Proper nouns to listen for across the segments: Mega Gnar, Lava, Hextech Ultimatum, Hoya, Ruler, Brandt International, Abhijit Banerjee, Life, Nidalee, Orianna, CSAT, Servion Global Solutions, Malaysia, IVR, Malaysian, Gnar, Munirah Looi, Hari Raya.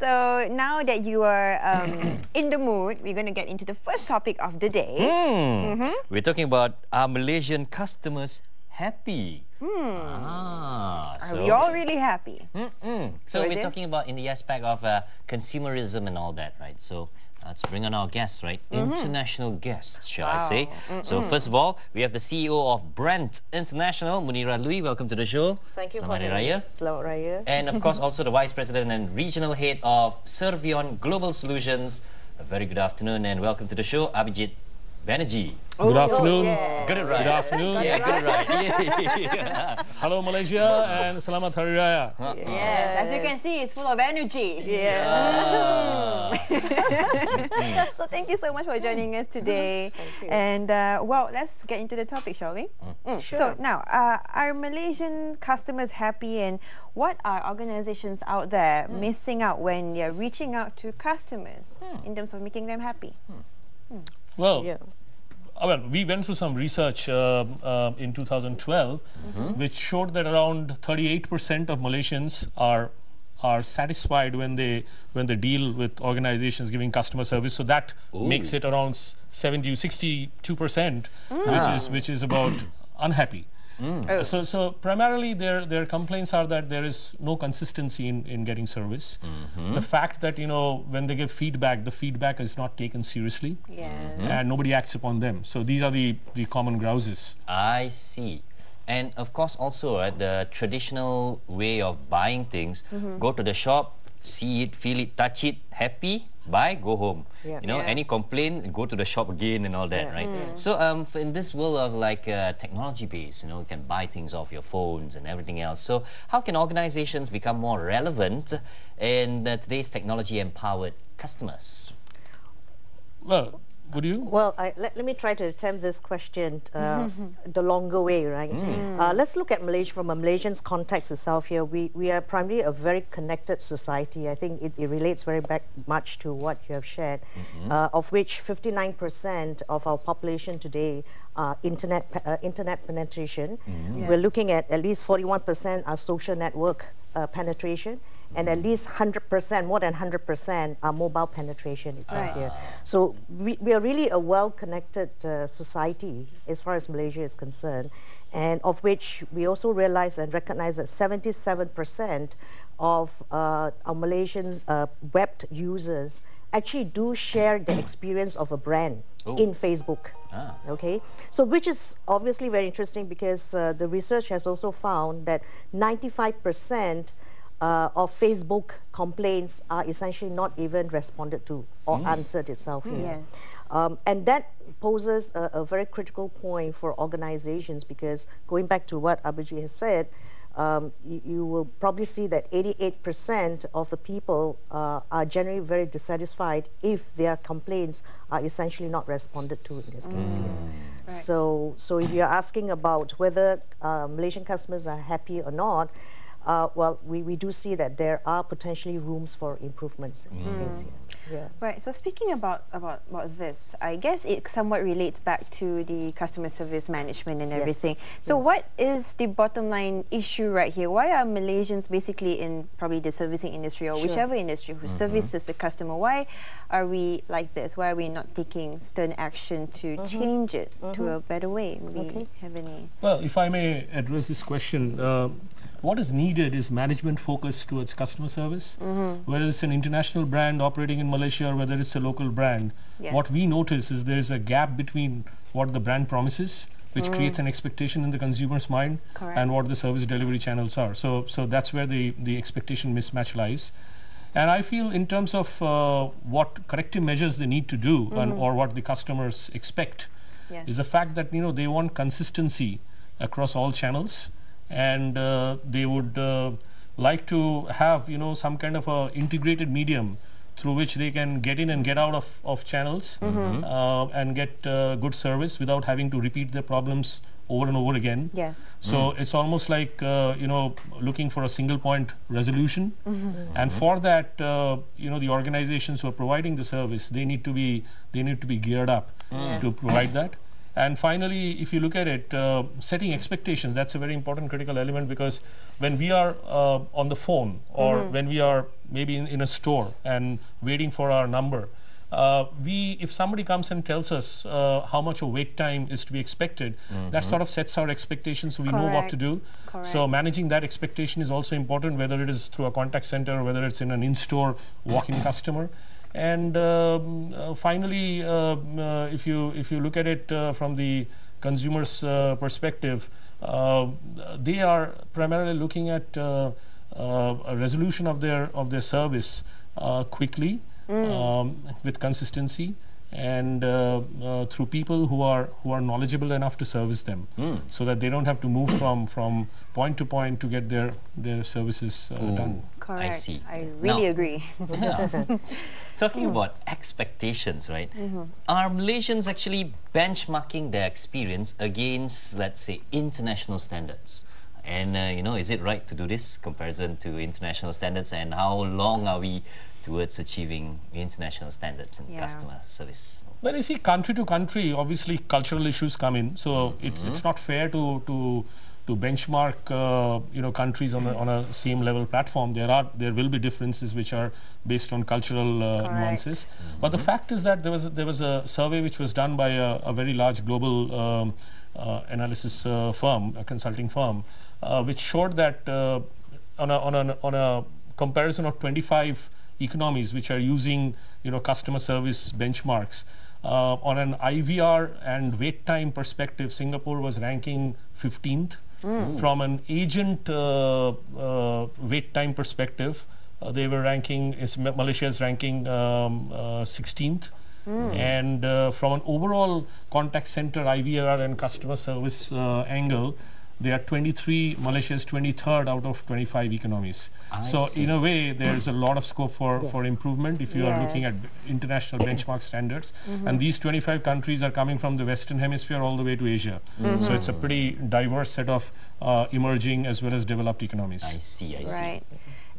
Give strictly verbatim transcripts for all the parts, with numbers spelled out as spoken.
So now that you are um, in the mood, we're going to get into the first topic of the day. Mm. Mm-hmm. We're talking about our Malaysian customers happy. Mm. Ah, so are we all really happy? Mm-mm. So we're this? talking about in the aspect of uh, consumerism and all that, right? So let's bring on our guests, right? Mm-hmm. International guests, shall wow. I say. Mm-mm. So first of all, we have the C E O of Brandt International, Munirah Looi. Welcome to the show. Thank you Selamat for Raya. Selamat Raya. And of course, also the Vice President and Regional Head of Servion Global Solutions. A very good afternoon and welcome to the show, Abhijit Banerjee. Oh, good afternoon. Yes. Good, right. Good afternoon. Yeah, good right. Yeah. Hello, Malaysia, and Selamat Hari Raya. Yes. yes. As you can see, it's full of energy. Yes. Yeah. So thank you so much for joining us today. Thank you. And uh, well, let's get into the topic, shall we? Mm. Sure. So now, uh, are Malaysian customers happy, and what are organizations out there mm. missing out when they're reaching out to customers mm. in terms of making them happy? Mm. Mm. Well, yeah. well, we went through some research uh, uh, in two thousand twelve, mm-hmm. which showed that around thirty-eight percent of Malaysians are are satisfied when they when they deal with organizations giving customer service. So that Ooh. makes it around seventy, sixty-two percent, mm. which is which is about unhappy. Mm. Oh. So, so primarily their their complaints are that there is no consistency in, in getting service. Mm-hmm. The fact that, you know, when they give feedback, the feedback is not taken seriously, yes. mm-hmm. and nobody acts upon them. So these are the, the common grouses. I see. And of course also uh, the traditional way of buying things, mm-hmm. go to the shop, see it, feel it, touch it, happy, buy, go home. Yeah. You know, yeah. any complaint, go to the shop again and all that, yeah. right? Mm. So um, in this world of like uh, technology based, you know, you can buy things off your phones and everything else. So how can organizations become more relevant in uh, today's technology empowered customers? Well, would you? Well, I, let, let me try to attempt this question uh, the longer way, right? Mm. Uh, let's look at Malaysia from a Malaysian's context itself here. We, we are primarily a very connected society. I think it, it relates very back much to what you have shared, mm-hmm. uh, of which fifty-nine percent of our population today Uh, internet uh, internet penetration. Mm-hmm. yes. We're looking at at least forty-one percent are social network uh, penetration, mm-hmm. and at least one hundred percent, more than one hundred percent are mobile penetration itself ah. here. So we, we are really a well-connected uh, society as far as Malaysia is concerned, and of which we also realize and recognize that seventy-seven percent of uh, our Malaysian uh, web users actually do share the experience of a brand Ooh. in Facebook. Ah. Okay, so which is obviously very interesting because uh, the research has also found that ninety-five percent uh, of Facebook complaints are essentially not even responded to or mm. answered itself. Mm. Yes, um, and that poses a, a very critical point for organizations because going back to what Abhijit has said, Um, you, you will probably see that eighty-eight percent of the people uh, are generally very dissatisfied if their complaints are essentially not responded to in this mm. case. Right. So, so if you're asking about whether uh, Malaysian customers are happy or not, uh, well, we, we do see that there are potentially rooms for improvements in mm. this case. Yeah. Yeah. Right, so speaking about, about, about this, I guess it somewhat relates back to the customer service management and everything. Yes. So yes. what is the bottom line issue right here? Why are Malaysians basically in probably the servicing industry or sure. whichever industry who mm-hmm. services the customer? Why are we like this? Why are we not taking stern action to mm-hmm. change it mm-hmm. to a better way? Maybe okay. have any... Well, if I may address this question, uh, what is needed is management focus towards customer service, mm-hmm. whether it's an international brand operating in Malaysia or whether it's a local brand. Yes. What we notice is there is a gap between what the brand promises, which mm. creates an expectation in the consumer's mind, Correct. and what the service delivery channels are. So, so that's where the, the expectation mismatch lies. And I feel in terms of uh, what corrective measures they need to do mm-hmm. and, or what the customers expect yes. is the fact that, you know, they want consistency across all channels, and uh, they would uh, like to have, you know, some kind of a integrated medium through which they can get in and get out of, of channels mm-hmm. uh, and get uh, good service without having to repeat their problems over and over again. Yes. So mm. it's almost like, uh, you know, looking for a single point resolution. Mm-hmm. Mm-hmm. And for that, uh, you know, the organizations who are providing the service, they need to be, they need to be geared up mm. to yes. provide that. And finally, if you look at it, uh, setting expectations, that's a very important critical element, because when we are uh, on the phone or mm-hmm. when we are maybe in, in a store and waiting for our number, uh, we, if somebody comes and tells us uh, how much a wait time is to be expected, mm-hmm. that sort of sets our expectations, so we Correct. Know what to do. Correct. So managing that expectation is also important, whether it is through a contact center, or whether it's in an in-store walk-in customer. And uh, uh, finally, uh, uh, if you if you look at it uh, from the consumer's uh, perspective, uh, they are primarily looking at uh, uh, a resolution of their of their service uh, quickly, mm. um, with consistency, and uh, uh, through people who are who are knowledgeable enough to service them, mm. so that they don't have to move from from point to point to get their their services uh, done. Correct. I see. I really now, agree. Yeah. Talking mm. about expectations, right? Mm-hmm. Are Malaysians actually benchmarking their experience against, let's say, international standards? And, uh, you know, is it right to do this comparison to international standards? And how long are we towards achieving international standards in yeah. customer service? Well, you see, country to country, obviously, cultural issues come in. So mm-hmm. it's, it's not fair to... to to benchmark, uh, you know, countries on, the, on a same level platform. There are, there will be differences which are based on cultural uh, nuances. Mm-hmm. But the fact is that there was, there was a survey which was done by a, a very large global um, uh, analysis uh, firm, a consulting firm, uh, which showed that uh, on, a, on, a, on a comparison of twenty-five economies which are using, you know, customer service benchmarks, uh, on an I V R and wait time perspective, Singapore was ranking fifteenth. Mm. From an agent uh, uh, wait time perspective, uh, they were ranking, is Malaysia's ranking um, uh, sixteenth. Mm. And uh, from an overall contact center, I V R and customer service uh, angle, they are twenty-three, Malaysia's twenty-third out of twenty-five economies. I so see. In a way, there's a lot of scope for, yeah. for improvement if you yes. are looking at international benchmark standards. Mm-hmm. And these twenty-five countries are coming from the Western Hemisphere all the way to Asia. Mm-hmm. So it's a pretty diverse set of uh, emerging as well as developed economies. I see, I see. Right.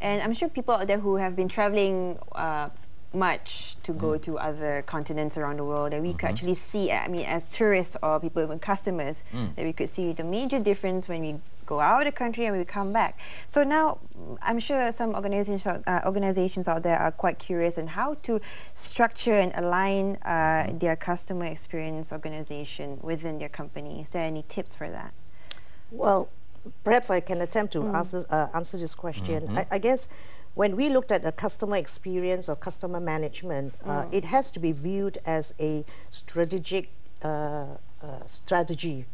And I'm sure people out there who have been traveling uh, much to go mm. to other continents around the world, and we mm-hmm. could actually see, I mean, as tourists or people, even customers, mm. that we could see the major difference when we go out of the country and we come back. So now, I'm sure some organizations uh, organizations out there are quite curious in how to structure and align uh, their customer experience organization within their company. Is there any tips for that? Well, perhaps I can attempt to mm. answer, uh, answer this question. Mm-hmm. I, I guess when we looked at the customer experience or customer management, mm. uh, it has to be viewed as a strategic uh, uh, strategy,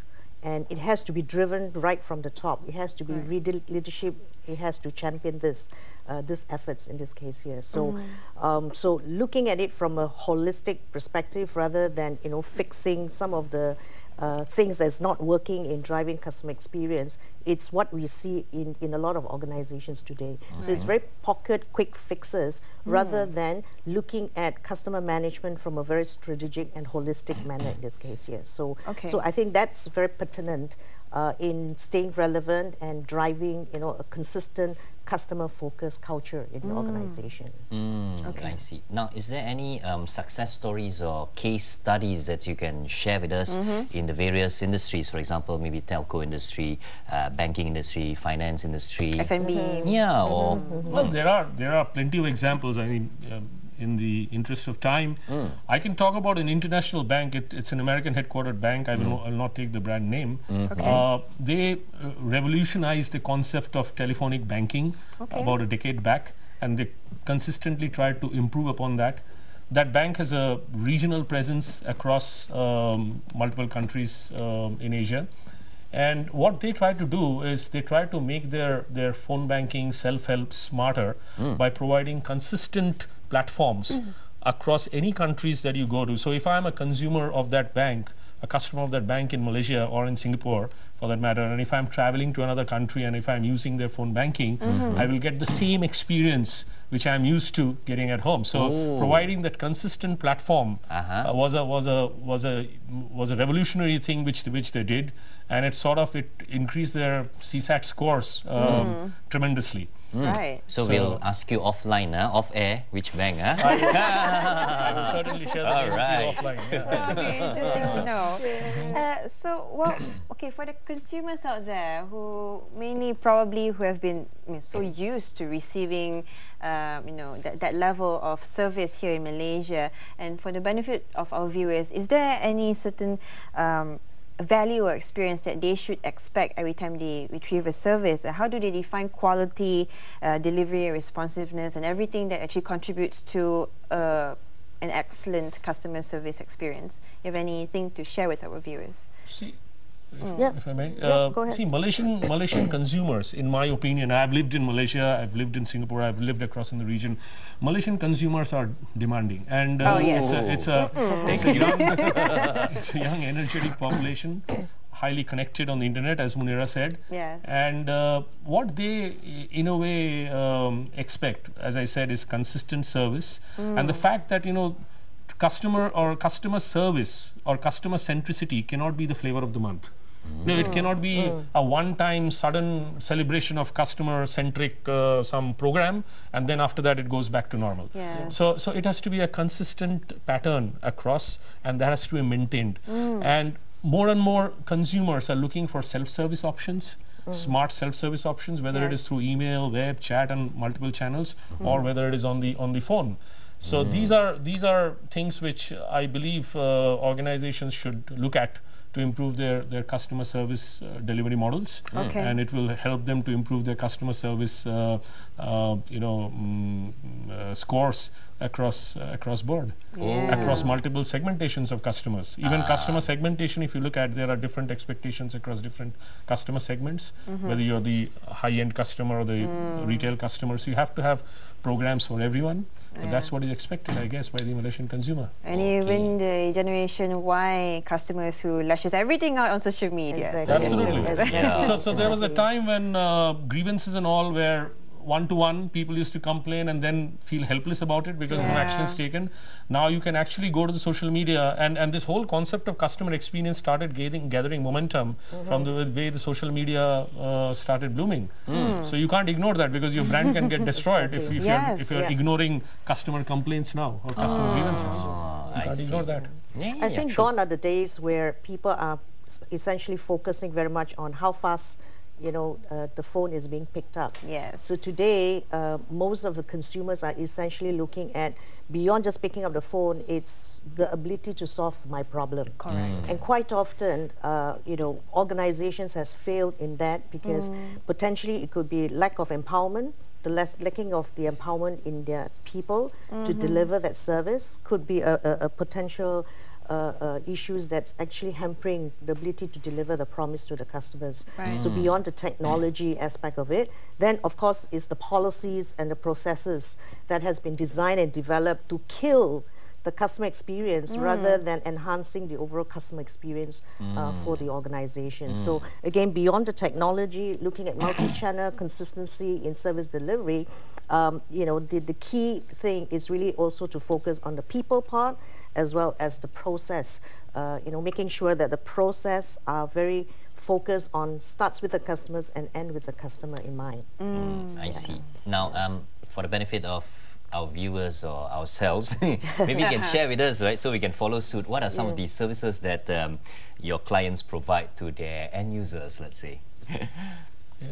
and it has to be driven right from the top. It has to be right. leadership. It has to champion this, uh, this efforts in this case here. So, mm. um, so looking at it from a holistic perspective, rather than, you know, fixing some of the Uh, things that's not working in driving customer experience. It's what we see in, in a lot of organizations today. Right. So it's very pocket, quick fixes, mm. rather than looking at customer management from a very strategic and holistic manner in this case here. So, okay. so I think that's very pertinent uh, in staying relevant and driving, you know, a consistent customer-focused culture in mm. the organization. Mm, okay. I see. Now, is there any um, success stories or case studies that you can share with us mm-hmm. in the various industries? For example, maybe telco industry, uh, banking industry, finance industry, F and B. Mm-hmm. Yeah. Mm-hmm. Or mm-hmm. well, there are there are plenty of examples. I mean, um, in the interest of time, mm. I can talk about an international bank. It, it's an American headquartered bank. I will, mm. no, I'll not take the brand name. Mm. Okay. Uh, they uh, revolutionized the concept of telephonic banking okay. about a decade back, and they consistently tried to improve upon that. That bank has a regional presence across um, multiple countries um, in Asia. And what they try to do is they try to make their, their phone banking self-help smarter mm. by providing consistent platforms mm. across any countries that you go to. So if I'm a consumer of that bank, a customer of that bank in Malaysia or in Singapore, for that matter, and if I'm traveling to another country and if I'm using their phone banking, mm-hmm. I will get the same experience which I'm used to getting at home. So Ooh. Providing that consistent platform uh-huh. uh, was a was a was a was a revolutionary thing which which they did, and it sort of it increased their C SAT scores um, mm. tremendously. Mm. Right. So, so we'll ask you offline, uh, off air, which bank, huh? I, will, I will certainly share that right. offline. Yeah. Oh, okay, interesting to know. Uh, so, well, okay, for the consumers out there who mainly probably who have been I mean, so used to receiving, um, you know, that, that level of service here in Malaysia, and for the benefit of our viewers, is there any certain um, value or experience that they should expect every time they retrieve a service? Uh, how do they define quality, uh, delivery, responsiveness, and everything that actually contributes to uh, an excellent customer service experience? You have anything to share with our viewers? See, if, mm. yeah. if I may, uh, yeah, go ahead. See, Malaysian Malaysian consumers, in my opinion, I've lived in Malaysia, I've lived in Singapore, I've lived across in the region. Malaysian consumers are demanding, and uh, oh, yes. it's, a, it's, a, mm. it's a young, it's a young, energetic population, highly connected on the internet, as Munirah said. Yes. And uh, what they, in a way, um, expect, as I said, is consistent service, mm. and the fact that you know. Customer or customer service or customer centricity cannot be the flavor of the month. Mm. No, it cannot be mm. a one-time sudden celebration of customer-centric uh, some program, and then after that it goes back to normal. Yes. So, so it has to be a consistent pattern across, and that has to be maintained. Mm. And more and more consumers are looking for self-service options. Mm. Smart self-service options, whether yes. it is through email, web, chat, and multiple channels, mm. or whether it is on the on the phone. So mm. these are these are things which I believe uh, organizations should look at to improve their their customer service uh, delivery models, mm. okay. and it will help them to improve their customer service, uh, uh, you know, mm, uh, scores across uh, across board, yeah. across multiple segmentations of customers. Even ah. customer segmentation, if you look at, there are different expectations across different customer segments. Mm-hmm. Whether you're the high-end customer or the mm. retail customer, so you have to have programs for everyone. But yeah. that's what is expected, I guess, by the Malaysian consumer. And okay. even the Generation Y customers who lashes everything out on social media. Exactly. Absolutely. Yes. Yeah. So, so there was a time when uh, grievances and all were one-to-one. People used to complain and then feel helpless about it because yeah. no action is taken. Now you can actually go to the social media, and, and this whole concept of customer experience started gathering, gathering momentum mm-hmm. from the way the social media uh, started blooming. Mm. So you can't ignore that, because your brand can get destroyed if, if yes, you're, if you're yes. ignoring customer complaints now or customer oh, grievances. You I can't see. ignore that. Yeah, yeah, I think sure. gone are the days where people are essentially focusing very much on how fast you know, uh, the phone is being picked up. Yes. So today, uh, most of the consumers are essentially looking at, beyond just picking up the phone, it's the ability to solve my problem. Correct. Mm. And quite often, uh, you know, organizations has failed in that, because mm. potentially it could be lack of empowerment, the less lacking of the empowerment in their people mm-hmm. to deliver that service, could be a, a, a potential Uh, uh, issues that's actually hampering the ability to deliver the promise to the customers. Right. Mm. So beyond the technology aspect of it, then of course is the policies and the processes that has been designed and developed to kill the customer experience mm. rather than enhancing the overall customer experience mm. uh, for the organization. Mm. So again, beyond the technology, looking at multi-channel consistency in service delivery, um, you know, the, the key thing is really also to focus on the people part, as well as the process, uh, you know, making sure that the process are very focused on, starts with the customers and end with the customer in mind. Mm, I yeah. see. Now, um, for the benefit of our viewers or ourselves, maybe you can share with us, right, so we can follow suit. What are some yeah. of the services that um, your clients provide to their end users, let's say?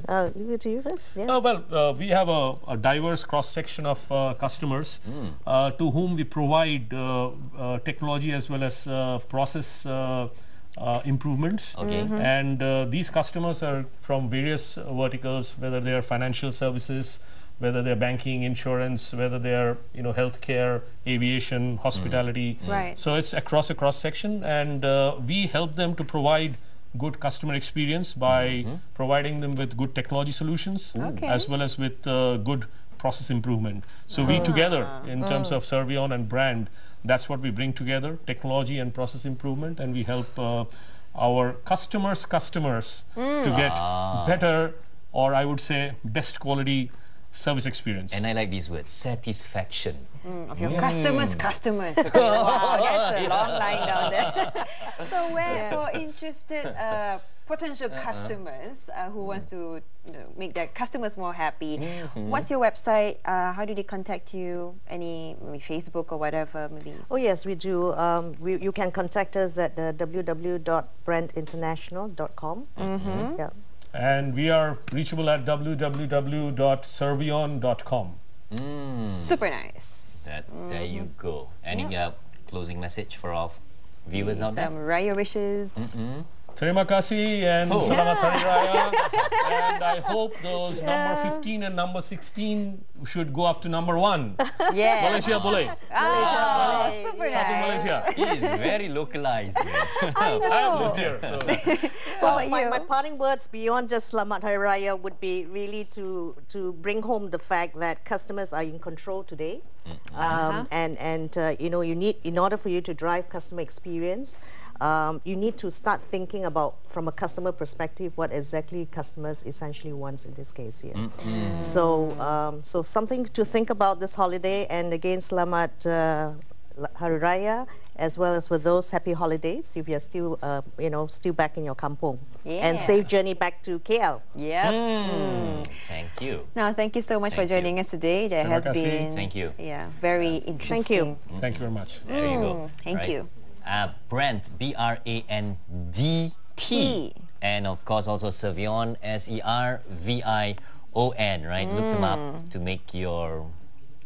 I'll leave it to you first. Yeah. Oh, well, uh, we have a, a diverse cross-section of uh, customers mm. uh, to whom we provide uh, uh, technology as well as uh, process uh, uh, improvements. Okay. Mm-hmm. And uh, these customers are from various verticals, whether they are financial services, whether they're banking, insurance, whether they're, you know, healthcare, aviation, hospitality. Mm. Mm. Right. So it's across a cross-section, and uh, we help them to provide good customer experience by mm-hmm. providing them with good technology solutions okay. as well as with uh, good process improvement. So mm. we together, in mm. terms of Servion and Brandt, that's what we bring together, technology and process improvement, and we help uh, our customers' customers mm. to get ah. better, or I would say best quality service experience. And I like these words, satisfaction. Mm, of your mm. customers' customers. Okay. Wow, that's a yeah. long line down there. So where yeah. for interested uh, potential uh-huh. customers uh, who mm. wants to you know, make their customers more happy. Mm-hmm. What's your website? Uh, how do they contact you? Any maybe Facebook or whatever? Maybe. Oh yes, we do. Um, we, you can contact us at uh, w w w dot brandt international dot com. Mm-hmm. Yeah. And we are reachable at w w w dot servion dot com. Mm. Super nice. That, mm. There you go. Any yeah. uh, closing message for our viewers out there? Some Raya wishes. Mm-mm. Terima kasih and oh. Selamat Hari Raya. And I hope those yeah. number fifteen and number sixteen should go up to number one. Yeah. Malaysia boleh. Oh. Malaysia boleh. Oh, super nice. Satu Malaysia. He is very localized. I know. I have lived here. So. Well, my, my parting words beyond just Selamat Hari Raya would be really to to bring home the fact that customers are in control today. Mm-hmm. um, uh-huh. And and uh, you know you need in order for you to drive customer experience. Um, you need to start thinking about, from a customer perspective, what exactly customers essentially wants in this case here. Mm-hmm. So, um, so something to think about this holiday. And again, Selamat uh, Hari Raya, as well as with those happy holidays if you're still, uh, you know, still back in your kampung. Yeah. And safe journey back to K L. Yep. Mm. Mm. Thank you. Now, thank you so much thank for joining you. us today. There Terima has kasih. been, thank you. Yeah, very yeah. interesting. Thank you. Mm. Thank you very much. There you go. Mm. Thank right. you. Uh, Brandt, B R A N D T, e. and of course also Servion, S E R V I O N, right? Mm. Look them up to make your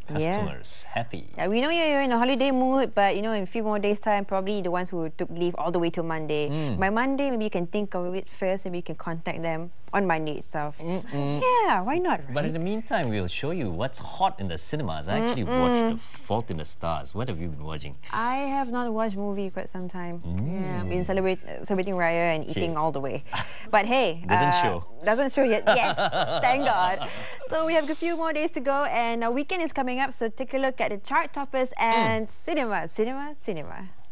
customers yeah. happy. Yeah, we know you're in a holiday mood, but you know, in a few more days' time, probably the ones who took leave all the way to Monday. Mm. By Monday, maybe you can think of it first, maybe you can contact them on Monday itself. Mm-mm. Yeah, why not, right? But in the meantime, we'll show you what's hot in the cinemas. I actually Mm-mm. watched The Fault in the Stars. What have you been watching? I have not watched movie quite some time. Mm. Yeah, I've been celebrate, uh, celebrating Raya and eating Gee. all the way. But hey, doesn't uh, show. Doesn't show yet. Yes, thank God. So we have a few more days to go, and our weekend is coming up. So take a look at the chart toppers and mm. cinema, cinema, cinema.